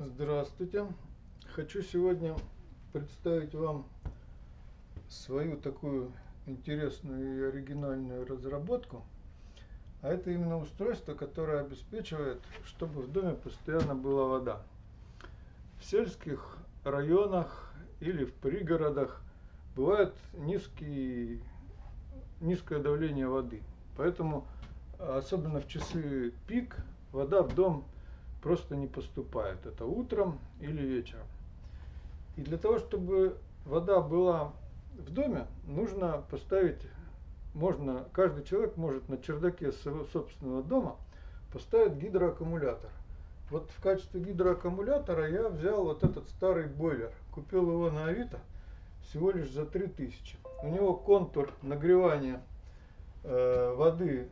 Здравствуйте! Хочу сегодня представить вам свою такую интересную и оригинальную разработку. А это именно устройство, которое обеспечивает, чтобы в доме постоянно была вода. В сельских районах или в пригородах бывает низкое давление воды. Поэтому, особенно в часы пик, вода в дом просто не поступает. Это утром или вечером. И для того, чтобы вода была в доме, нужно поставить, каждый человек может на чердаке своего собственного дома поставить гидроаккумулятор. Вот в качестве гидроаккумулятора я взял вот этот старый бойлер. Купил его на Авито всего лишь за 3000. У него контур нагревания воды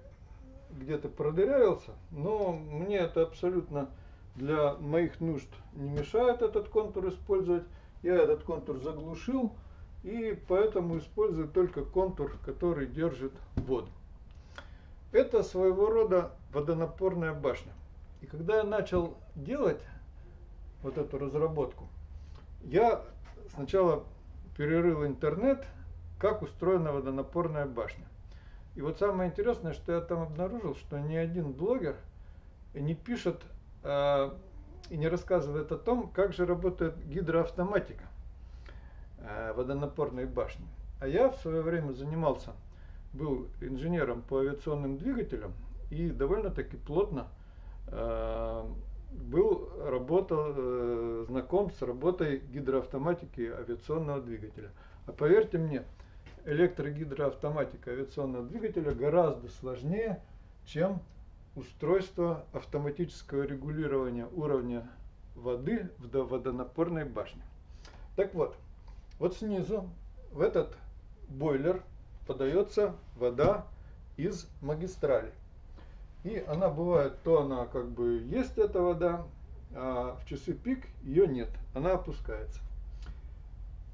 где-то продырявился, но мне это абсолютно для моих нужд не мешает этот контур использовать. Я этот контур заглушил и поэтому использую только контур, который держит воду. Это своего рода водонапорная башня. И когда я начал делать вот эту разработку, я сначала перерыл интернет, как устроена водонапорная башня. И вот самое интересное, что я там обнаружил, что ни один блогер не пишет и не рассказывает о том, как же работает гидроавтоматика водонапорной башни. А я в свое время был инженером по авиационным двигателям и довольно-таки плотно знаком с работой гидроавтоматики авиационного двигателя. А поверьте мне, электрогидроавтоматика авиационного двигателя гораздо сложнее, чем устройство автоматического регулирования уровня воды в водонапорной башне. Так вот, снизу в этот бойлер подается вода из магистрали. И она бывает, есть эта вода, а в часы пик ее нет, она опускается.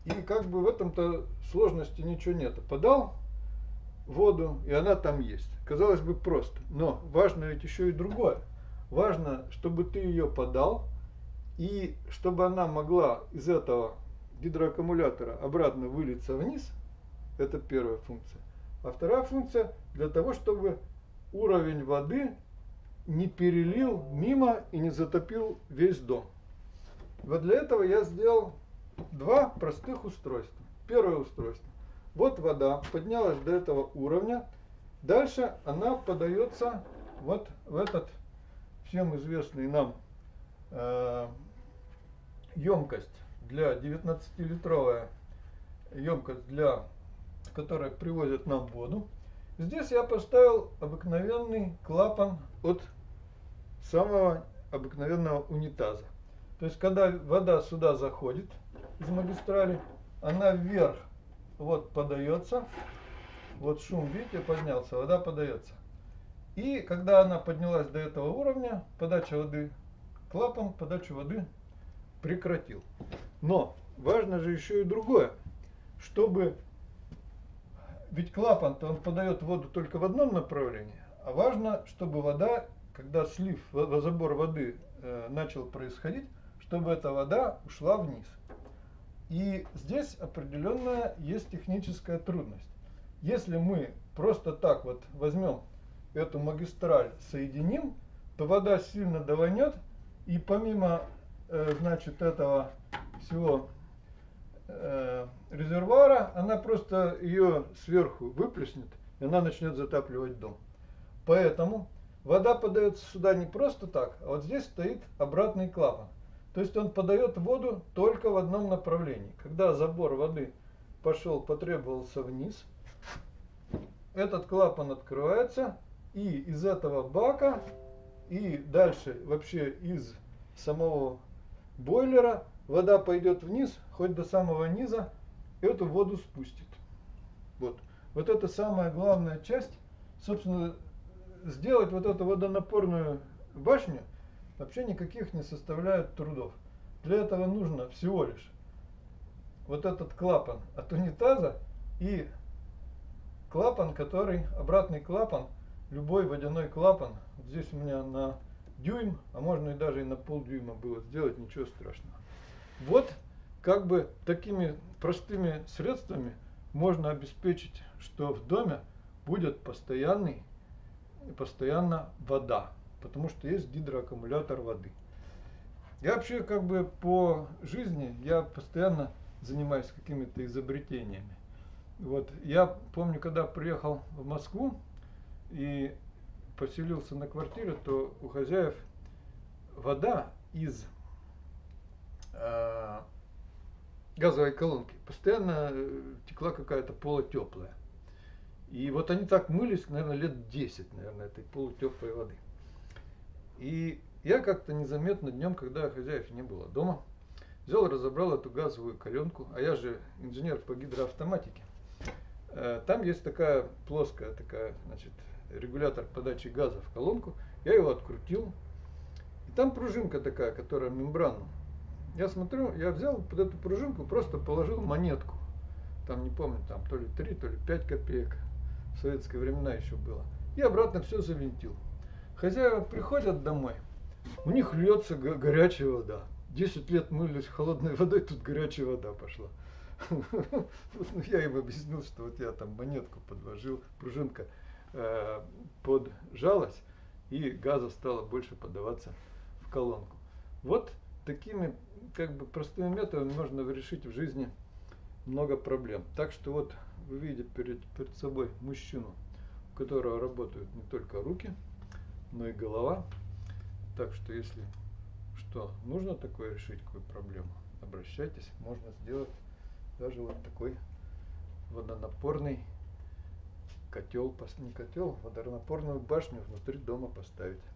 И в этом-то сложности ничего нет. Подал воду, и она там есть. Казалось бы, просто. Но важно ведь еще и другое. Важно, чтобы ты ее подал, и чтобы она могла из этого гидроаккумулятора обратно вылиться вниз. Это первая функция. А вторая функция для того, чтобы уровень воды не перелил мимо и не затопил весь дом. Вот для этого я сделал два простых устройства. Первое устройство. Вот вода поднялась до этого уровня. Дальше она подается вот в этот всем известный нам емкость для 19-литровая емкость, в которой привозят нам воду. Здесь я поставил обыкновенный клапан от самого обыкновенного унитаза. То есть, когда вода сюда заходит из магистрали, она вверх вот подается, вот шум, видите, поднялся, вода подается. И когда она поднялась до этого уровня, подача воды, клапан подачу воды прекратил. Но важно же еще и другое, ведь клапан-то он подает воду только в одном направлении, а важно, чтобы вода, когда забор воды начал происходить, чтобы эта вода ушла вниз. И здесь определенная есть техническая трудность. Если мы просто так вот возьмем эту магистраль, соединим, то вода сильно даванет, и помимо этого всего резервуара, она просто ее сверху выплеснет, и она начнет затапливать дом. Поэтому вода подается сюда не просто так, а вот здесь стоит обратный клапан. То есть он подает воду только в одном направлении. Когда забор воды потребовался вниз, этот клапан открывается, и из этого бака, и дальше вообще из самого бойлера вода пойдет вниз, хоть до самого низа, и эту воду спустит. Вот это самая главная часть. Собственно, сделать вот эту водонапорную башню вообще никаких не составляет трудов. Для этого нужно всего лишь вот этот клапан от унитаза и обратный клапан, любой водяной клапан. Здесь у меня на дюйм, а можно и даже и на полдюйма было сделать, ничего страшного. Вот как бы такими простыми средствами можно обеспечить, что в доме будет постоянно вода, потому что есть гидроаккумулятор воды. Я вообще как бы по жизни, я постоянно занимаюсь какими-то изобретениями. Вот, я помню, когда приехал в Москву и поселился на квартире, то у хозяев вода из газовой колонки постоянно текла какая-то полутеплая. И вот они так мылись, наверное, лет 10, наверное, этой полутеплой воды. И я как-то незаметно днем, когда хозяев не было дома, взял, разобрал эту газовую колонку, а я же инженер по гидроавтоматике. Там есть такая плоская, значит, регулятор подачи газа в колонку. Я его открутил. И там пружинка такая, которая мембрана. Я смотрю, я взял под эту пружинку, просто положил монетку. Там, не помню, там то ли 3, то ли 5 копеек. В советские времена еще было. И обратно все завинтил. Хозяева приходят домой, у них льется горячая вода. 10 лет мылись холодной водой, тут горячая вода пошла. Я им объяснил, что вот я там монетку подложил, пружинка поджалась, и газа стало больше подаваться в колонку. Вот такими как бы простыми методами можно решить в жизни много проблем. Так что вот вы видите перед собой мужчину, у которого работают не только руки, но и голова. Так что если что, нужно такое решить, какую проблему, обращайтесь, можно сделать даже вот такой водонапорный котел, не котел, водонапорную башню внутри дома поставить.